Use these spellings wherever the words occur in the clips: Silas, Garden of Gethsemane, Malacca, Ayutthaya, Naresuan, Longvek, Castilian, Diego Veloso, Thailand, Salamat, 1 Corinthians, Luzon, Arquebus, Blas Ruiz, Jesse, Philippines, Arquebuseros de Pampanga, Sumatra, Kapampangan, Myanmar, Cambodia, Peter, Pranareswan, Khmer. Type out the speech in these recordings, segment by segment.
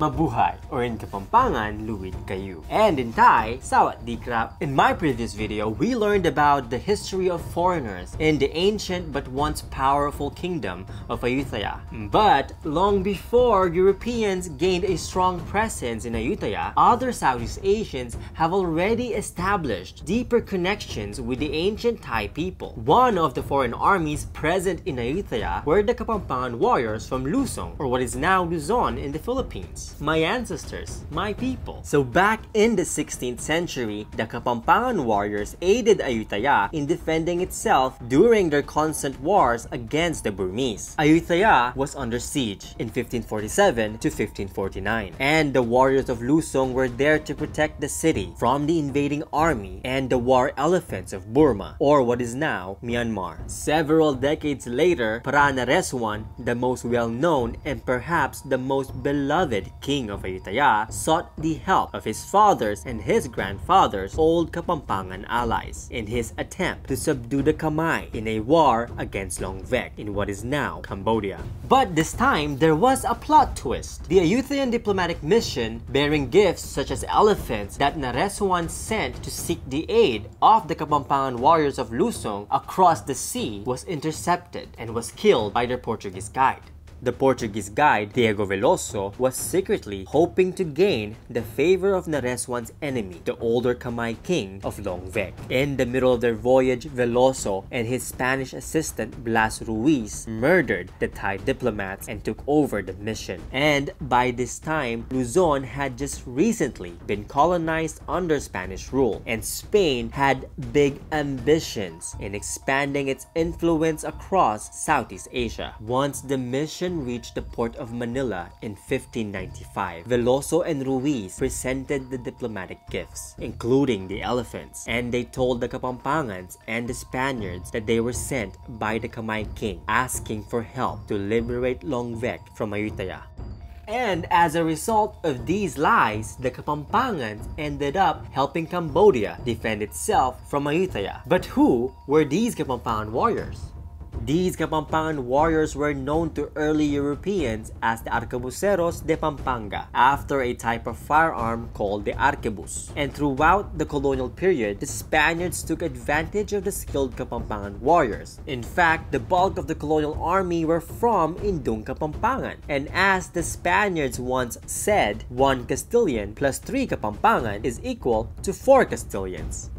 mabuhay, or in Kapampangan, luwit kayo. And in Thai, sawat di krap. In my previous video, we learned about the history of foreigners in the ancient but once powerful kingdom of Ayutthaya. But long before Europeans gained a strong presence in Ayutthaya, other Southeast Asians have already established deeper connections with the ancient Thai people. One of the foreign armies present in Ayutthaya were the Kapampangan warriors from Luzon, or what is now Luzon in the Philippines. My ancestors, my people. So back in the 16th century, the Kapampangan warriors aided Ayutthaya in defending itself during their constant wars against the Burmese. Ayutthaya was under siege in 1547 to 1549, and the warriors of Luzon were there to protect the city from the invading army and the war elephants of Burma, or what is now Myanmar. Several decades later, Pranareswan, the most well-known and perhaps the most beloved king of Ayutthaya, sought the help of his father's and his grandfather's old Kapampangan allies in his attempt to subdue the Khmer in a war against Longvek in what is now Cambodia. But this time, there was a plot twist. The Ayutthayan diplomatic mission, bearing gifts such as elephants that Naresuan sent to seek the aid of the Kapampangan warriors of Luzon across the sea, was intercepted and was killed by their Portuguese guide. The Portuguese guide, Diego Veloso, was secretly hoping to gain the favor of Naresuan's enemy, the older Khmer king of Longvek. In the middle of their voyage, Veloso and his Spanish assistant, Blas Ruiz, murdered the Thai diplomats and took over the mission. And by this time, Luzon had just recently been colonized under Spanish rule, and Spain had big ambitions in expanding its influence across Southeast Asia. Once the mission reached the port of Manila in 1595, Veloso and Ruiz presented the diplomatic gifts, including the elephants, and they told the Kapampangans and the Spaniards that they were sent by the Khmer king, asking for help to liberate Longvek from Ayutthaya. And as a result of these lies, the Kapampangans ended up helping Cambodia defend itself from Ayutthaya. But who were these Kapampangan warriors? These Kapampangan warriors were known to early Europeans as the Arquebuseros de Pampanga, after a type of firearm called the arquebus. And throughout the colonial period, the Spaniards took advantage of the skilled Kapampangan warriors. In fact, the bulk of the colonial army were from Indung Kapampangan. And as the Spaniards once said, one Castilian plus 3 Kapampangan is equal to 4 Castilians.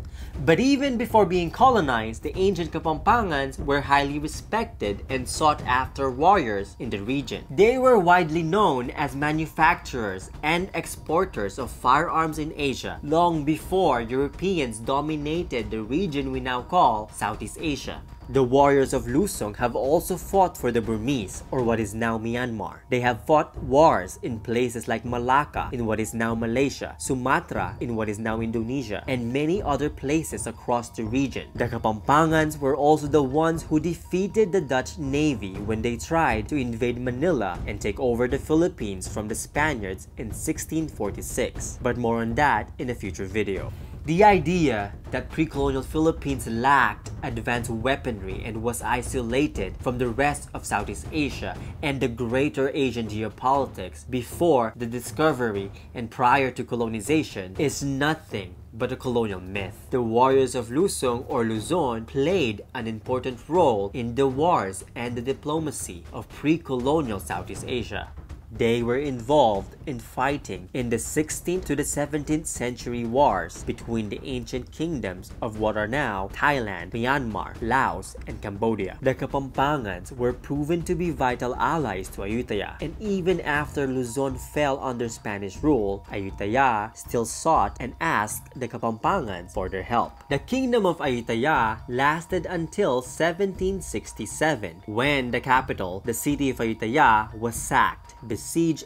But even before being colonized, the ancient Kapampangans were highly respected and sought-after warriors in the region. They were widely known as manufacturers and exporters of firearms in Asia, long before Europeans dominated the region we now call Southeast Asia. The warriors of Luzon have also fought for the Burmese, or what is now Myanmar. They have fought wars in places like Malacca, in what is now Malaysia, Sumatra, in what is now Indonesia, and many other places across the region. The Kapampangans were also the ones who defeated the Dutch Navy when they tried to invade Manila and take over the Philippines from the Spaniards in 1646. But more on that in a future video. The idea that pre-colonial Philippines lacked advanced weaponry and was isolated from the rest of Southeast Asia and the greater Asian geopolitics before the discovery and prior to colonization is nothing but a colonial myth. The warriors of Luzon or Luzon played an important role in the wars and the diplomacy of pre-colonial Southeast Asia. They were involved in fighting in the 16th to the 17th century wars between the ancient kingdoms of what are now Thailand, Myanmar, Laos, and Cambodia. The Kapampangans were proven to be vital allies to Ayutthaya, and even after Luzon fell under Spanish rule, Ayutthaya still sought and asked the Kapampangans for their help. The kingdom of Ayutthaya lasted until 1767, when the capital, the city of Ayutthaya, was sacked, besieged,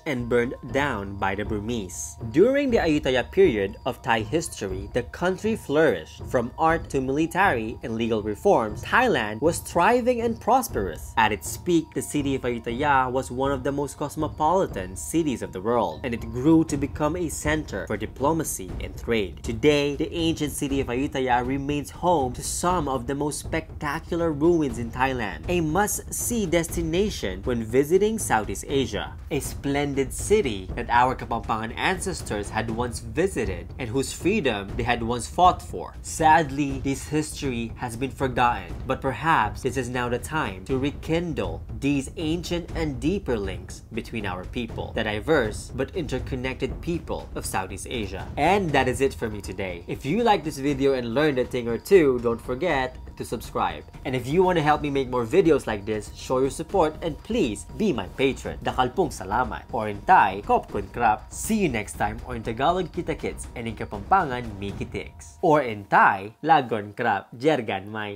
and burned down by the Burmese. During the Ayutthaya period of Thai history, the country flourished. From art to military and legal reforms, Thailand was thriving and prosperous. At its peak, the city of Ayutthaya was one of the most cosmopolitan cities of the world, and it grew to become a center for diplomacy and trade. Today, the ancient city of Ayutthaya remains home to some of the most spectacular ruins in Thailand, a must-see destination when visiting Southeast Asia. a splendid city that our Kapampangan ancestors had once visited and whose freedom they had once fought for. Sadly, this history has been forgotten, but perhaps this is now the time to rekindle these ancient and deeper links between our people, the diverse but interconnected people of Southeast Asia. And that is it for me today. If you liked this video and learned a thing or two, don't forget to subscribe. And if you want to help me make more videos like this, show your support and please be my patron. Dakalpung salamat. Or in Thai, Kop Kun Krap. See you next time. Or in Tagalog, Kita Kits. And in Kapampangan, Mikitiks. Or in Thai, Lagon Krap. Jergan Mai.